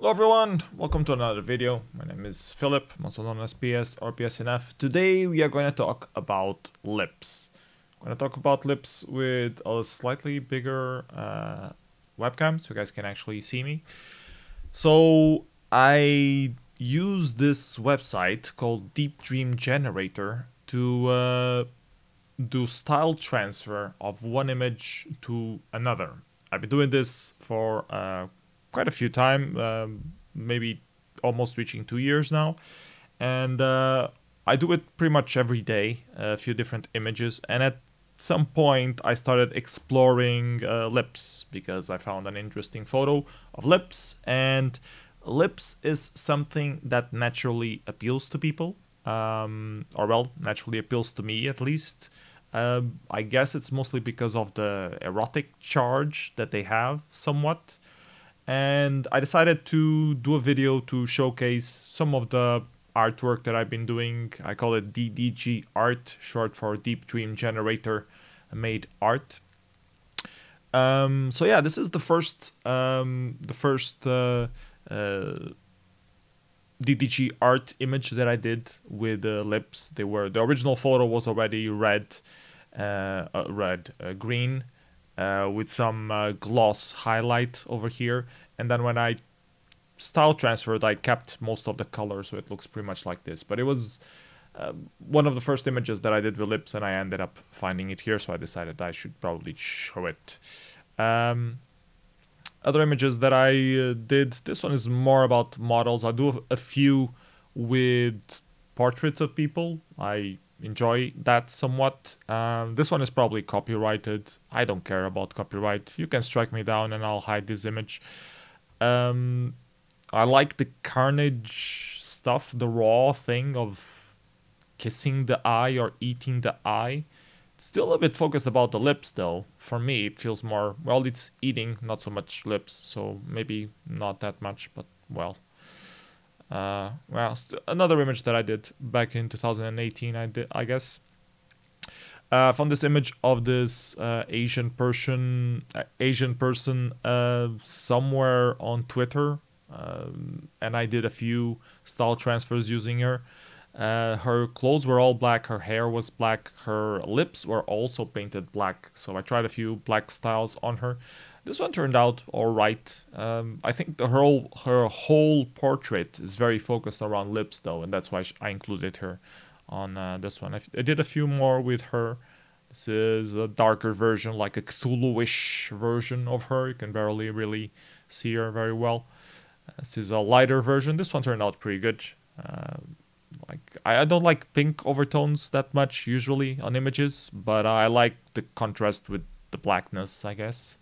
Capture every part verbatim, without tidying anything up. Hello everyone, welcome to another video. My name is Philip, I'm also known as P S or P S N F. Today we are going to talk about lips. I'm going to talk about lips with a slightly bigger uh, webcam so you guys can actually see me. So I use this website called Deep Dream Generator to uh, do style transfer of one image to another. I've been doing this for uh, quite a few time, um, maybe almost reaching two years now, and uh, I do it pretty much every day, a few different images, and at some point I started exploring uh, lips because I found an interesting photo of lips, and lips is something that naturally appeals to people, um, or well, naturally appeals to me at least. Uh, I guess it's mostly because of the erotic charge that they have somewhat. And I decided to do a video to showcase some of the artwork that I've been doing. I call it D D G art, short for Deep Dream Generator Made Art. Um, so yeah, this is the first, um, the first uh, uh, D D G art image that I did with uh, lips. They were the original photo was already red, uh, uh, red, uh, green. Uh, with some uh, gloss highlight over here, and then when I style transferred I kept most of the color, so it looks pretty much like this. But it was uh, one of the first images that I did with lips, and I ended up finding it here, so I decided I should probably show it. Um, other images that I uh, did, this one is more about models. I do a few with portraits of people. I enjoy that somewhat. Um, this one is probably copyrighted. I don't care about copyright. You can strike me down and I'll hide this image. Um, I like the carnage stuff, the raw thing of kissing the eye or eating the eye. It's still a bit focused about the lips though. For me it feels more, well, it's eating, not so much lips, so maybe not that much, but well. Uh, well, another image that I did back in two thousand eighteen, I, did, I guess. I uh, found this image of this uh, Asian person, uh, Asian person uh, somewhere on Twitter, um, and I did a few style transfers using her. Uh, her clothes were all black, her hair was black, her lips were also painted black, so I tried a few black styles on her. This one turned out all right. Um, I think the, her, whole, her whole portrait is very focused around lips, though, and that's why I included her on uh, this one. I, I did a few more with her. This is a darker version, like a Cthulhu-ish version of her. You can barely really see her very well. This is a lighter version. This one turned out pretty good. Uh, like I, I don't like pink overtones that much, usually, on images, but I like the contrast with the blackness, I guess.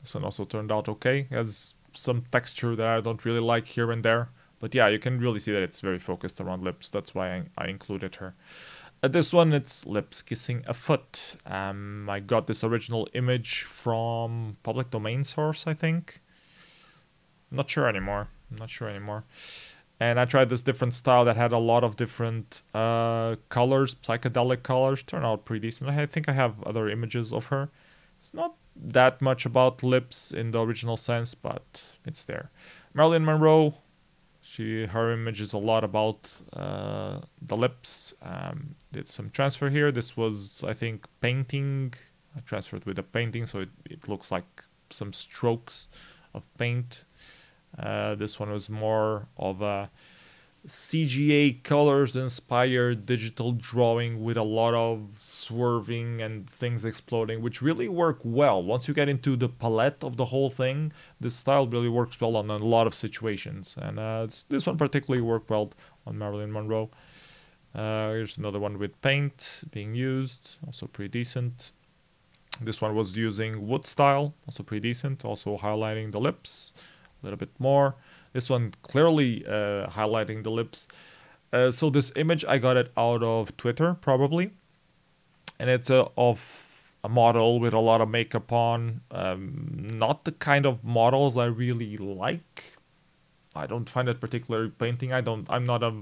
This one also turned out okay. It has some texture that I don't really like here and there. But yeah, you can really see that it's very focused around lips. That's why I, I included her. At this one, it's lips kissing a foot. Um, I got this original image from public domain source, I think. I'm not sure anymore. I'm not sure anymore. And I tried this different style that had a lot of different uh, colors, psychedelic colors. Turned out pretty decent. I think I have other images of her. It's not that much about lips in the original sense, but it's there. Marilyn Monroe, she her image is a lot about uh, the lips. Um, did some transfer here. This was, I think, painting. I transferred with a painting, so it, it looks like some strokes of paint. Uh, this one was more of a C G A colors-inspired digital drawing with a lot of swerving and things exploding, which really work well. Once you get into the palette of the whole thing, this style really works well on a lot of situations. And uh, this one particularly worked well on Marilyn Monroe. Uh, here's another one with paint being used, also pretty decent. This one was using wood style, also pretty decent, also highlighting the lips a little bit more. This one clearly uh, highlighting the lips. Uh, so this image, I got it out of Twitter, probably. And it's a, of a model with a lot of makeup on. Um, not the kind of models I really like. I don't find that particular painting. I don't, I'm not a,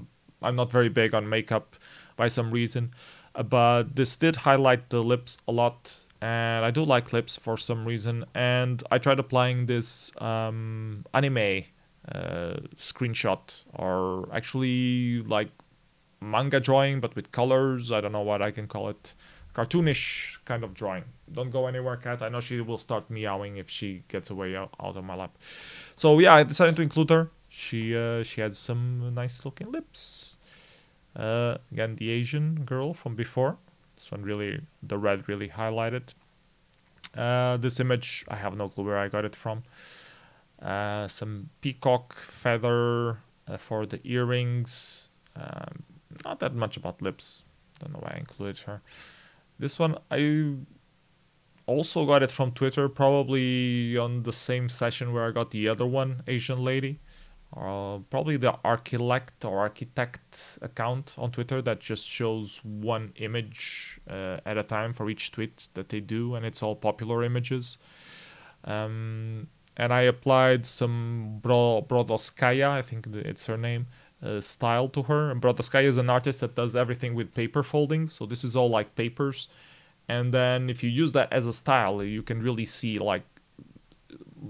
I'm not very big on makeup by some reason. Uh, but this did highlight the lips a lot. and I do like clips for some reason, and I tried applying this um, anime uh, screenshot, or actually like manga drawing but with colors. I don't know what I can call it. Cartoonish kind of drawing. Don't go anywhere, cat. I know she will start meowing if she gets away out of my lap. So yeah, I decided to include her. She uh, she had some nice looking lips. Uh, again, the Asian girl from before. This one really, the red really highlighted. Uh, this image, I have no clue where I got it from. Uh, some peacock feather uh, for the earrings. Um, not that much about lips. Don't know why I included her. This one, I also got it from Twitter, probably on the same session where I got the other one, Asian lady. Uh, probably the Archilect or Architect account on Twitter that just shows one image uh, at a time for each tweet that they do, and it's all popular images. Um, and I applied some Bro Brodskaya, I think it's her name, Uh, style to her. And Brodskaya is an artist that does everything with paper foldings, so this is all like papers, and then if you use that as a style, you can really see like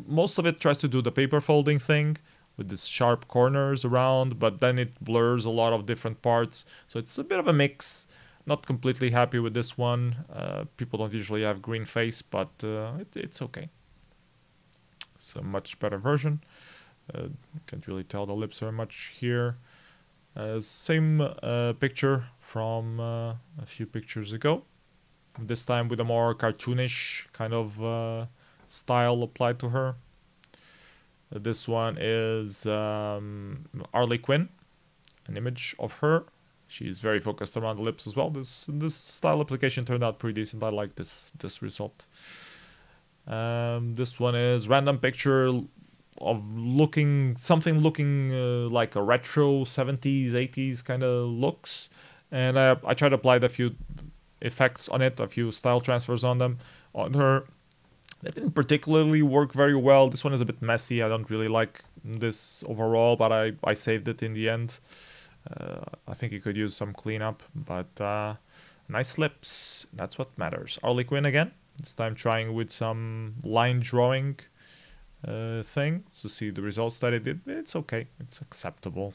most of it tries to do the paper folding thing with these sharp corners around, but then it blurs a lot of different parts, so it's a bit of a mix. Not completely happy with this one. Uh, people don't usually have green face, but uh, it, it's okay. It's a much better version. Uh, can't really tell the lips very much here. Uh, same uh, picture from uh, a few pictures ago. This time with a more cartoonish kind of uh, style applied to her. Uh, this one is um, Harley Quinn, an image of her. She's very focused around the lips as well. This this style application turned out pretty decent. I like this this result. Um, this one is random picture of looking something looking uh, like a retro seventies eighties kind of looks, and I, I tried to apply a few effects on it, a few style transfers on them on her. That didn't particularly work very well. This one is a bit messy. I don't really like this overall, but I, I saved it in the end. uh, I think you could use some cleanup, but uh, nice lips, that's what matters. Harley Quinn again, this time trying with some line drawing Uh, thing to see the results that it did. It's okay, it's acceptable.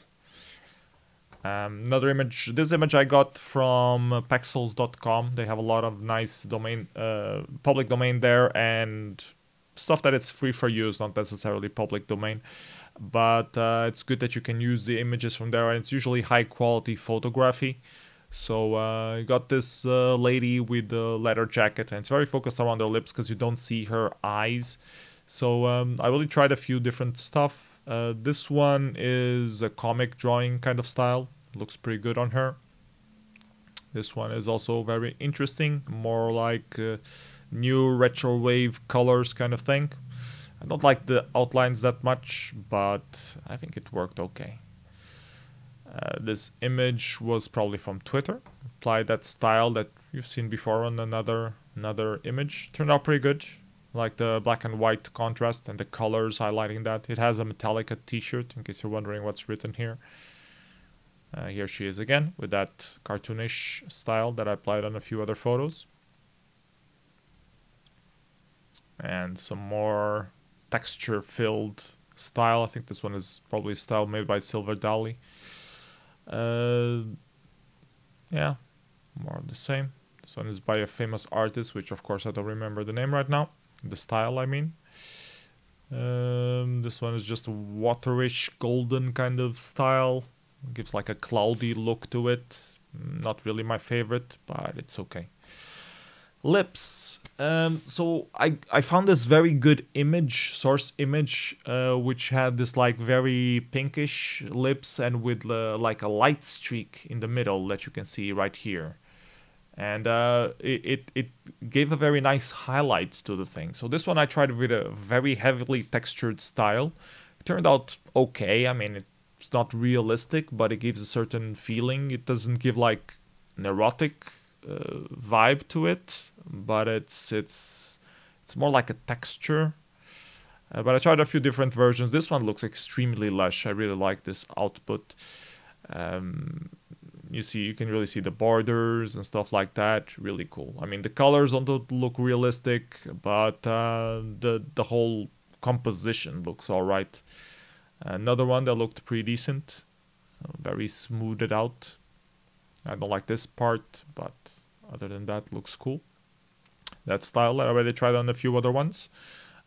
Um, another image, this image I got from pexels dot com. They have a lot of nice domain, uh, public domain there, and stuff that it's free for use, not necessarily public domain, but uh, it's good that you can use the images from there, and it's usually high quality photography. So uh, I got this uh, lady with the leather jacket, and it's very focused around her lips because you don't see her eyes. So um, I really tried a few different stuff. Uh, this one is a comic drawing kind of style. Looks pretty good on her. This one is also very interesting. More like uh, new retro wave colors kind of thing. I don't like the outlines that much, but I think it worked okay. Uh, this image was probably from Twitter. Applied that style that you've seen before on another, another image. Turned out pretty good. Like the black and white contrast and the colors highlighting that. It has a Metallica t-shirt, in case you're wondering what's written here. Uh, here she is again, with that cartoonish style that I applied on a few other photos. And some more texture-filled style. I think this one is probably a style made by Silver Dali. Uh, yeah, more of the same. This one is by a famous artist, which of course I don't remember the name right now. The style, I mean. Um, this one is just a waterish, golden kind of style. It gives like a cloudy look to it. Not really my favorite, but it's okay. Lips. Um, so I, I found this very good image, source image, uh, which had this like very pinkish lips and with uh, like a light streak in the middle that you can see right here. And uh, it, it, it gave a very nice highlight to the thing. So this one I tried with a very heavily textured style. It turned out okay. I mean, it's not realistic, but it gives a certain feeling. It doesn't give like an erotic uh, vibe to it, but it's, it's, it's more like a texture. Uh, but I tried a few different versions. This one looks extremely lush. I really like this output. Um, you see, you can really see the borders and stuff like that. Really cool. I mean, the colors don't look realistic, but uh, the the whole composition looks all right. Another one that looked pretty decent, very smoothed out. I don't like this part, but other than that, looks cool. That style, I already tried on a few other ones.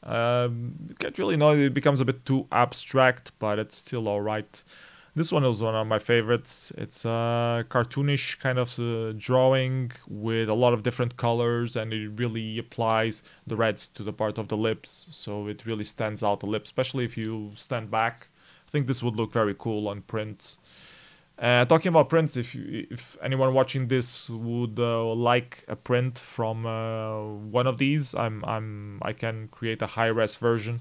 Um, can't really know, it becomes a bit too abstract, but it's still alright. This one was one of my favorites. It's a cartoonish kind of uh, drawing with a lot of different colors, and it really applies the reds to the part of the lips, so it really stands out the lips, especially if you stand back. I think this would look very cool on print. Uh, talking about prints, if you, if anyone watching this would uh, like a print from uh, one of these, I'm I'm I can create a high-res version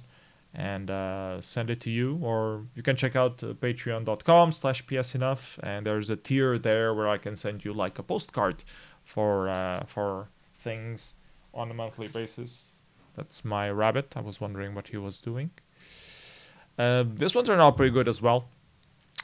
and uh, send it to you, or you can check out uh, Patreon dot com slash P S enough, and there's a tier there where I can send you like a postcard for uh, for things on a monthly basis. That's my rabbit. I was wondering what he was doing. Uh, this one turned out pretty good as well.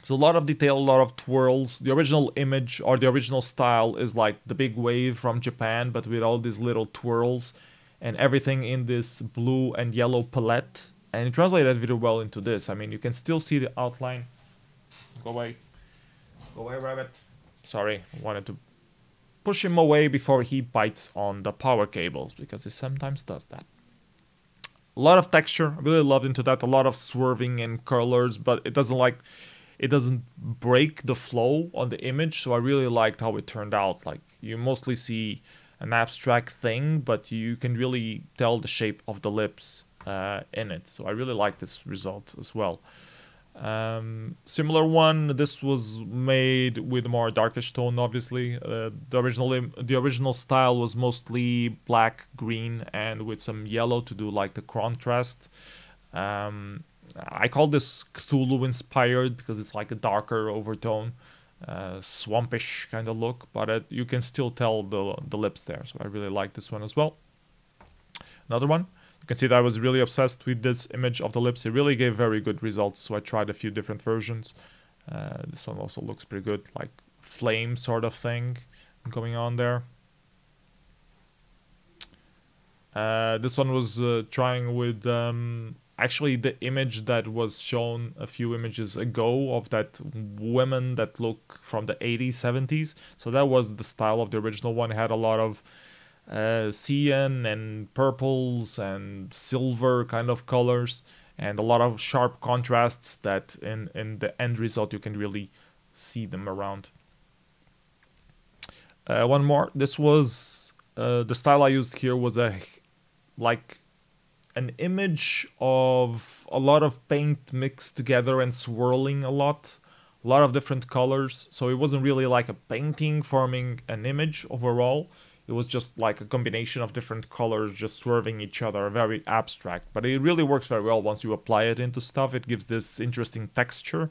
So a lot of detail, a lot of twirls. The original image or the original style is like the big wave from Japan, but with all these little twirls and everything in this blue and yellow palette. And it translated very well into this. I mean, you can still see the outline. Go away. Go away, rabbit. Sorry, I wanted to push him away before he bites on the power cables, because he sometimes does that. A lot of texture. I really loved into that. A lot of swerving and curlers, but it doesn't like... It doesn't break the flow on the image, so I really liked how it turned out. Like, you mostly see an abstract thing, but you can really tell the shape of the lips uh, in it. So I really like this result as well. Um, similar one. This was made with more darkish tone, obviously. Uh, the original the original style was mostly black, green, and with some yellow to do like the contrast. Um, I call this Cthulhu-inspired because it's like a darker overtone, uh, swampish kind of look, but it, you can still tell the, the lips there, so I really like this one as well. Another one, you can see that I was really obsessed with this image of the lips. It really gave very good results, so I tried a few different versions. Uh, this one also looks pretty good, like flame sort of thing going on there. Uh, this one was uh, trying with... Um, Actually, the image that was shown a few images ago of that women that look from the eighties, seventies. So that was the style of the original one. It had a lot of uh, cyan and purples and silver kind of colors, and a lot of sharp contrasts that in, in the end result you can really see them around. Uh, one more. This was... Uh, the style I used here was a like... an image of a lot of paint mixed together and swirling a lot, a lot of different colors. So it wasn't really like a painting forming an image overall. It was just like a combination of different colors just swerving each other, very abstract. But it really works very well once you apply it into stuff. It gives this interesting texture.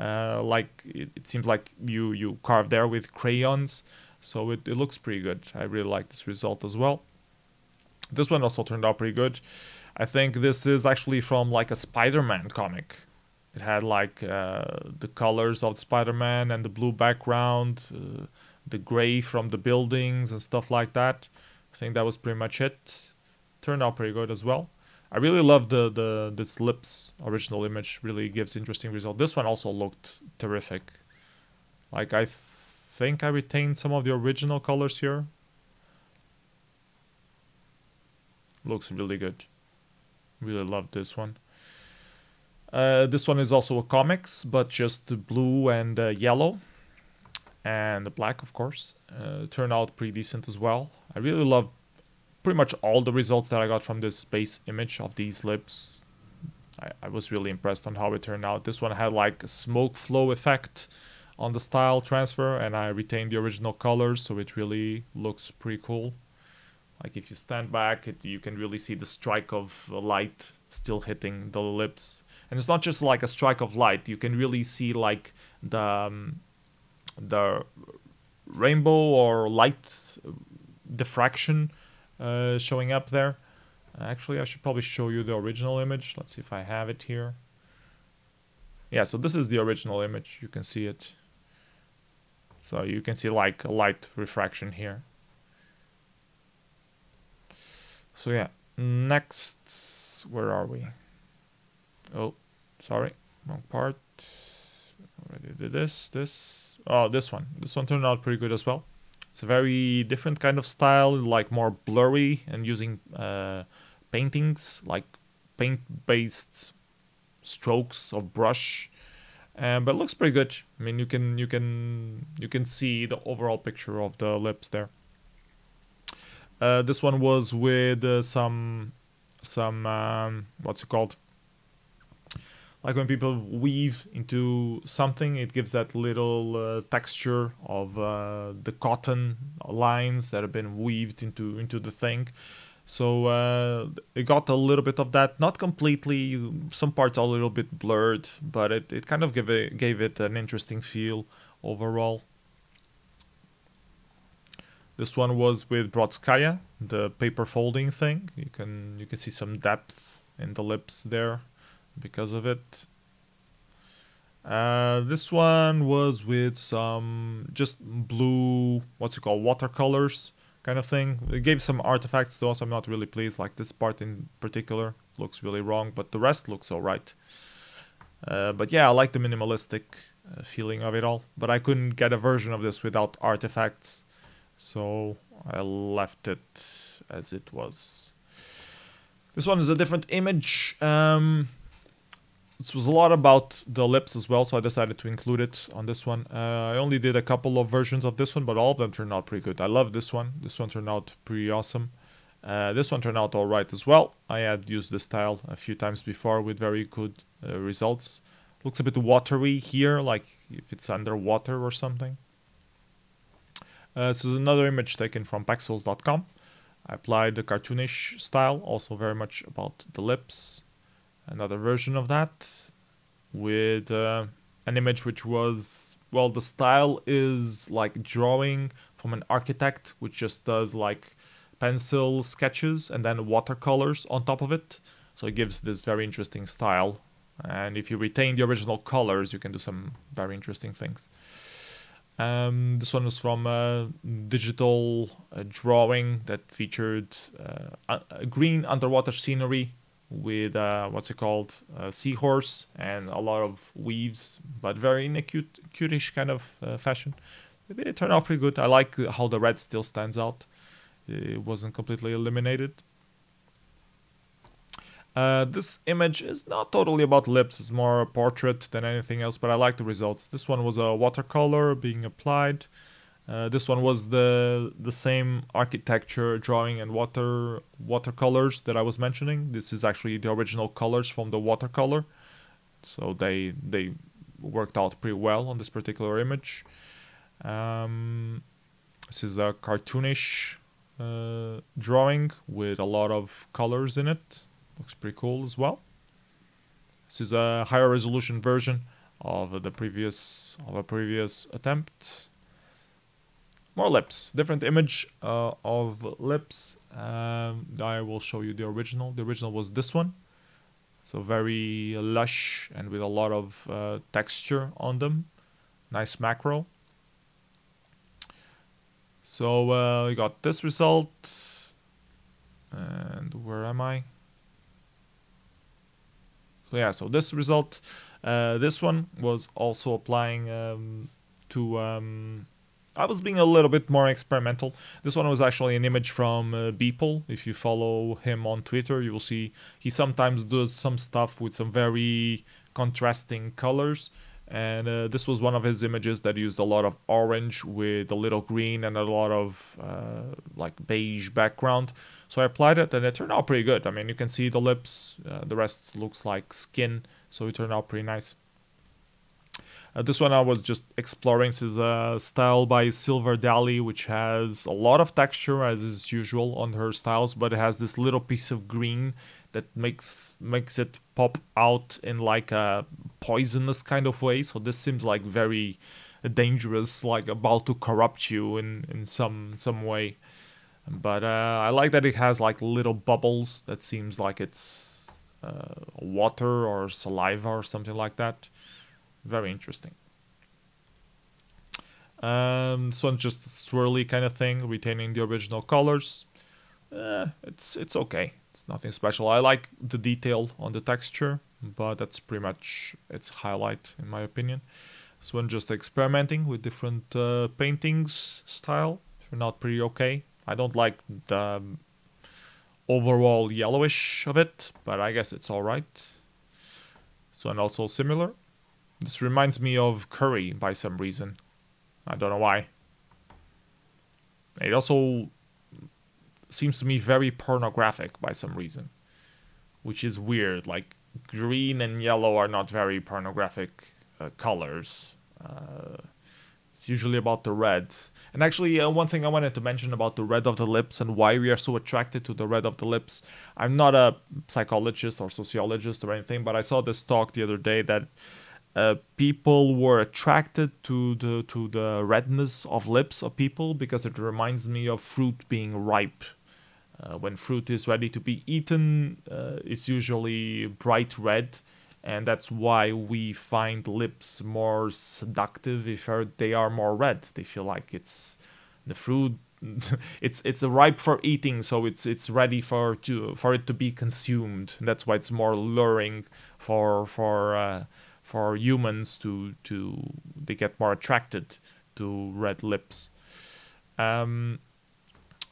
Uh, like it, it seems like you, you carved there with crayons. So it, it looks pretty good. I really like this result as well. This one also turned out pretty good. I think this is actually from like a Spider-Man comic. It had like uh, the colors of Spider-Man and the blue background, uh, the gray from the buildings and stuff like that. I think that was pretty much it. Turned out pretty good as well. I really love the, the this lips original image. Really gives interesting result. This one also looked terrific. Like I th think I retained some of the original colors here. Looks really good. Really love this one. Uh, this one is also a comics, but just blue and uh, yellow. And the black, of course. Uh, turned out pretty decent as well. I really love pretty much all the results that I got from this base image of these lips. I, I was really impressed on how it turned out. This one had like a smoke flow effect on the style transfer, and I retained the original colors, so it really looks pretty cool. Like if you stand back, it, you can really see the strike of light still hitting the lips. And it's not just like a strike of light. You can really see like the, um, the rainbow or light diffraction uh, showing up there. Actually, I should probably show you the original image. Let's see if I have it here. Yeah, so this is the original image. You can see it. So you can see like a light refraction here. So yeah, next, where are we? Oh, sorry, wrong part. Already did this, this. Oh, this one. This one turned out pretty good as well. It's a very different kind of style, like more blurry and using uh, paintings, like paint-based strokes of brush. Um, but it looks pretty good. I mean, you can you can you can see the overall picture of the lips there. Uh, this one was with uh, some some um, what's it called? Like when people weave into something, it gives that little uh, texture of uh, the cotton lines that have been weaved into into the thing. So uh, it got a little bit of that, not completely, some parts are a little bit blurred, but it, it kind of gave it, gave it an interesting feel overall. This one was with Brodskaya, the paper folding thing. You can, you can see some depth in the lips there because of it. Uh, this one was with some just blue, what's it called, watercolors. Kind of thing. It gave some artifacts to us. I'm not really pleased. Like this part in particular looks really wrong, but the rest looks all right. Uh, but yeah, I like the minimalistic uh, feeling of it all. But I couldn't get a version of this without artifacts, so I left it as it was. This one is a different image. Um, this was a lot about the lips as well, so I decided to include it on this one. Uh, I only did a couple of versions of this one, but all of them turned out pretty good. I love this one. This one turned out pretty awesome. Uh, this one turned out all right as well. I had used this style a few times before with very good uh, results. Looks a bit watery here, like if it's underwater or something. Uh, this is another image taken from pexels dot com. I applied the cartoonish style, also very much about the lips. Another version of that with uh, an image which was, well, the style is like drawing from an architect, which just does like pencil sketches and then watercolors on top of it. So it gives this very interesting style. And if you retain the original colors, you can do some very interesting things. Um, this one was from a digital uh, drawing that featured uh, a green underwater scenery with uh, what's it called, uh, seahorse and a lot of weaves, but very in a cute, cutish kind of uh, fashion. It turned out pretty good. I like how the red still stands out. It wasn't completely eliminated. Uh, this image is not totally about lips. It's more a portrait than anything else, but I like the results. This one was a watercolor being applied. Uh, this one was the the same architecture drawing and water watercolors that I was mentioning. This is actually the original colors from the watercolor, so they they worked out pretty well on this particular image. Um, this is a cartoonish uh, drawing with a lot of colors in it. Looks pretty cool as well. This is a higher resolution version of the previous of a previous attempt. More lips, different image uh, of lips. Um, I will show you the original. The original was this one. So very lush and with a lot of uh, texture on them. Nice macro. So uh, we got this result. And where am I? So yeah, so this result. Uh, this one was also applying um, to... Um, I was being a little bit more experimental. This one was actually an image from uh, Beeple. If you follow him on Twitter, you will see he sometimes does some stuff with some very contrasting colors. And uh, this was one of his images that used a lot of orange with a little green and a lot of uh, like beige background. So I applied it and it turned out pretty good. I mean, you can see the lips, uh, the rest looks like skin. So it turned out pretty nice. Uh, this one I was just exploring. This is a style by Silver Dali, which has a lot of texture, as is usual on her styles, but it has this little piece of green that makes makes it pop out in like a poisonous kind of way. So this seems like very dangerous, like about to corrupt you in, in some, some way. But uh, I like that it has like little bubbles that seems like it's uh, water or saliva or something like that. Very interesting. Um, this one's just a swirly kind of thing, retaining the original colors. Uh, it's it's okay. It's nothing special. I like the detail on the texture, but that's pretty much its highlight in my opinion. This one just experimenting with different uh, paintings style. They're not pretty okay. I don't like the overall yellowish of it, but I guess it's all right. This one also similar. This reminds me of Curry by some reason. I don't know why. It also seems to me very pornographic by some reason, which is weird. Like, green and yellow are not very pornographic uh, colors. Uh, it's usually about the red. And actually, uh, one thing I wanted to mention about the red of the lips and why we are so attracted to the red of the lips. I'm not a psychologist or sociologist or anything, but I saw this talk the other day that Uh, people were attracted to the to the redness of lips of people because it reminds me of fruit being ripe. Uh, when fruit is ready to be eaten, uh, it's usually bright red, and that's why we find lips more seductive if they are more red. They feel like it's the fruit. it's it's ripe for eating, so it's it's ready for to for it to be consumed. That's why it's more luring for for. Uh, for humans to, to they get more attracted to red lips. Um,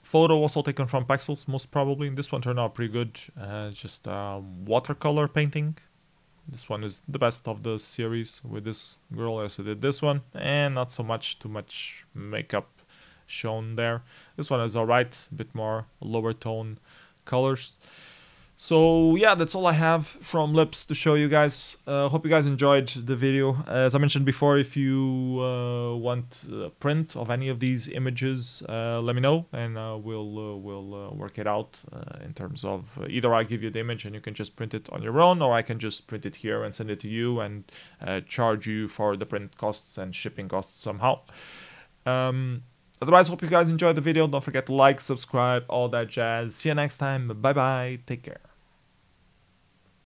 photo also taken from Pexels, most probably. This one turned out pretty good. Uh, just a watercolor painting. This one is the best of the series with this girl. I also did this one. And not so much, too much makeup shown there. This one is alright, a bit more lower tone colors. So yeah, that's all I have from lips to show you guys. Uh, hope you guys enjoyed the video. As I mentioned before, if you uh, want a print of any of these images, uh, let me know, and uh, we'll uh, we'll uh, work it out uh, in terms of uh, either I give you the image and you can just print it on your own, or I can just print it here and send it to you and uh, charge you for the print costs and shipping costs somehow. Um, Otherwise, hope you guys enjoyed the video. Don't forget to like, subscribe, all that jazz. See you next time. Bye-bye. Take care.